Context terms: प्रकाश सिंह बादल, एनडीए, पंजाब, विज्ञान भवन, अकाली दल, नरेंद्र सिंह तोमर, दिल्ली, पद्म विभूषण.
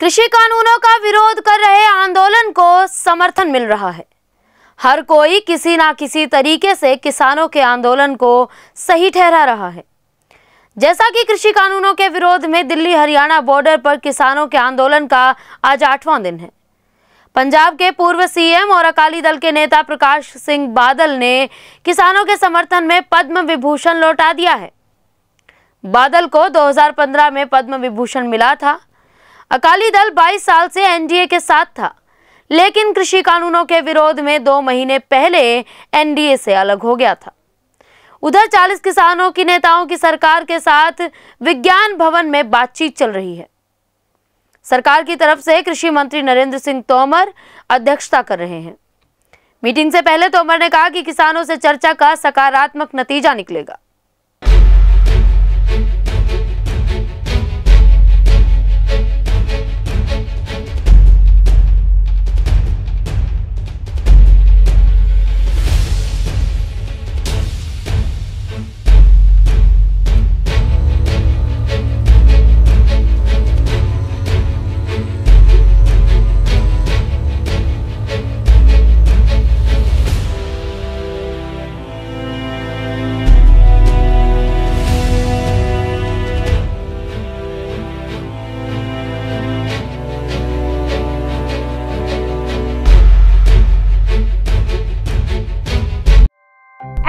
कृषि कानूनों का विरोध कर रहे आंदोलन को समर्थन मिल रहा है। हर कोई किसी ना किसी तरीके से किसानों के आंदोलन को सही ठहरा रहा है। जैसा कि कृषि कानूनों के विरोध में दिल्ली हरियाणा बॉर्डर पर किसानों के आंदोलन का आज 8वां दिन है। पंजाब के पूर्व सीएम और अकाली दल के नेता प्रकाश सिंह बादल ने किसानों के समर्थन में पद्म विभूषण लौटा दिया है। बादल को 2015 में पद्म विभूषण मिला था। अकाली दल 22 साल से एनडीए के साथ था, लेकिन कृषि कानूनों के विरोध में 2 महीने पहले एनडीए से अलग हो गया था। उधर 40 किसानों की नेताओं की सरकार के साथ विज्ञान भवन में बातचीत चल रही है। सरकार की तरफ से कृषि मंत्री नरेंद्र सिंह तोमर अध्यक्षता कर रहे हैं। मीटिंग से पहले तोमर ने कहा कि किसानों से चर्चा का सकारात्मक नतीजा निकलेगा।